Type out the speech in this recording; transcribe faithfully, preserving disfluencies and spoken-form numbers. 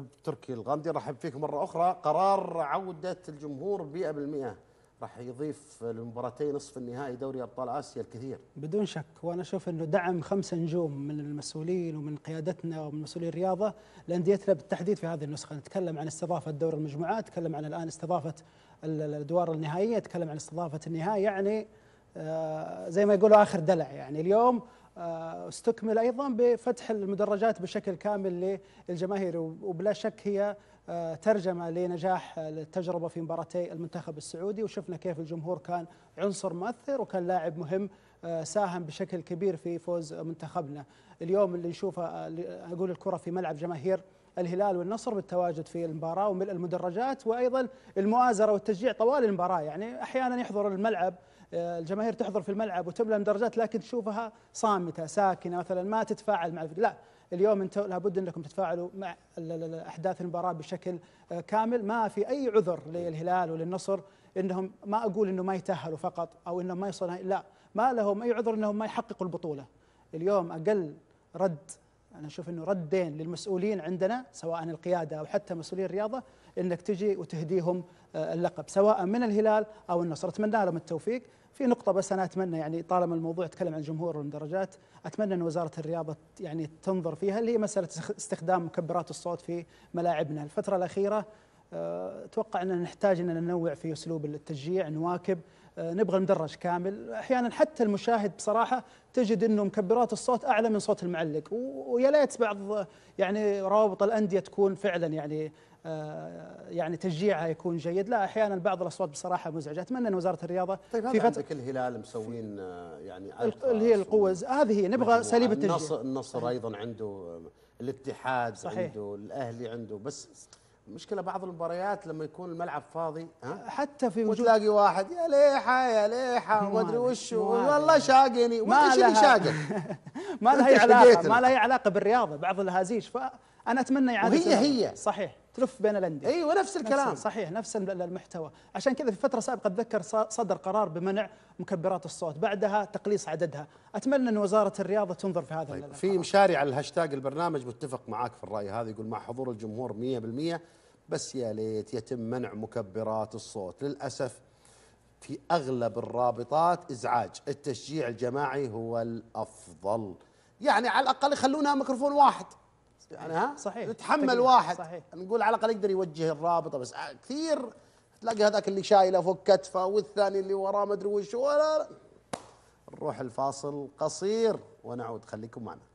بتركي الغامدي. رحب فيك مرة أخرى. قرار عودة الجمهور مئة بالمئة راح يضيف لمباراتي نصف النهائي دوري ابطال اسيا الكثير بدون شك، وانا اشوف انه دعم خمسة نجوم من المسؤولين ومن قيادتنا ومن مسؤولي الرياضه لانديتنا بالتحديد في هذه النسخه. نتكلم عن استضافه دور المجموعات، نتكلم عن الان استضافه الادوار النهائيه، نتكلم عن استضافه النهائي، يعني زي ما يقولوا اخر دلع. يعني اليوم استكمل ايضا بفتح المدرجات بشكل كامل للجماهير، وبلا شك هي ترجمه لنجاح التجربه في مباراتي المنتخب السعودي، وشفنا كيف الجمهور كان عنصر مؤثر وكان لاعب مهم ساهم بشكل كبير في فوز منتخبنا. اليوم اللي نشوفه اقول الكره في ملعب جماهير الهلال والنصر بالتواجد في المباراه وملء المدرجات، وايضا المؤازره والتشجيع طوال المباراه. يعني احيانا يحضر الملعب الجماهير تحضر في الملعب وتملى المدرجات، لكن تشوفها صامته ساكنه مثلا ما تتفاعل مع، لا اليوم انتم لابد انكم تتفاعلوا مع احداث المباراه بشكل كامل. ما في اي عذر للهلال وللنصر انهم، ما اقول انه ما يتاهلوا فقط او انهم ما يصلوا، لا ما لهم اي عذر انهم ما يحققوا البطوله. اليوم اقل رد انا اشوف انه ردين للمسؤولين عندنا سواء القياده او حتى مسؤولي الرياضه انك تجي وتهديهم اللقب سواء من الهلال او النصر. اتمنى لهم التوفيق. في نقطة بس أنا أتمنى، يعني طالما الموضوع يتكلم عن الجمهور والمدرجات، أتمنى أن وزارة الرياضة يعني تنظر فيها اللي هي مسألة استخدام مكبرات الصوت في ملاعبنا. الفترة الأخيرة أتوقع أننا نحتاج أننا ننوع في أسلوب التشجيع، نواكب، نبغى المدرج كامل. أحيانا حتى المشاهد بصراحة تجد أنه مكبرات الصوت أعلى من صوت المعلق، ويا ليت بعض يعني روابط الأندية تكون فعلا يعني يعني تشجيعها يكون جيد، لا احيانا بعض الاصوات بصراحه مزعجه. اتمنى ان وزاره الرياضه طيب في فتره الهلال مسوين يعني اللي هي القوه هذه هي نبغى اساليب التشجيع. النصر, النصر ايضا عنده، الاتحاد صحيح. عنده الاهلي عنده، بس مشكله بعض المباريات لما يكون الملعب فاضي ها؟ حتى في وجود وتلاقي واحد يا ليحه يا ليحه وما ادري وش والله شاقني، وش اللي شاقك؟ ما لها علاقه ما لها علاقه بالرياضه بعض الهازيج. فانا اتمنى اعاده وهي هي صحيح تلف بين الانديه. ايوه نفس الكلام نفس صحيح نفس المحتوى. عشان كذا في فتره سابقه اتذكر صدر قرار بمنع مكبرات الصوت، بعدها تقليص عددها. اتمنى ان وزاره الرياضه تنظر في هذا. طيب في مشاري على الهاشتاج البرنامج متفق معاك في الراي هذا، يقول مع حضور الجمهور مئة بالمئة بس يا ليت يتم منع مكبرات الصوت. للاسف في اغلب الرابطات ازعاج، التشجيع الجماعي هو الافضل. يعني على الاقل خلونا ميكروفون واحد يعني ها صحيح نتحمل واحد صحيح. نقول على الاقل يقدر يوجه الرابطه، بس كثير تلاقي هذاك اللي شايله فوق كتفه والثاني اللي وراه ما ادري وش. ولا نروح الفاصل قصير ونعود، خليكم معنا.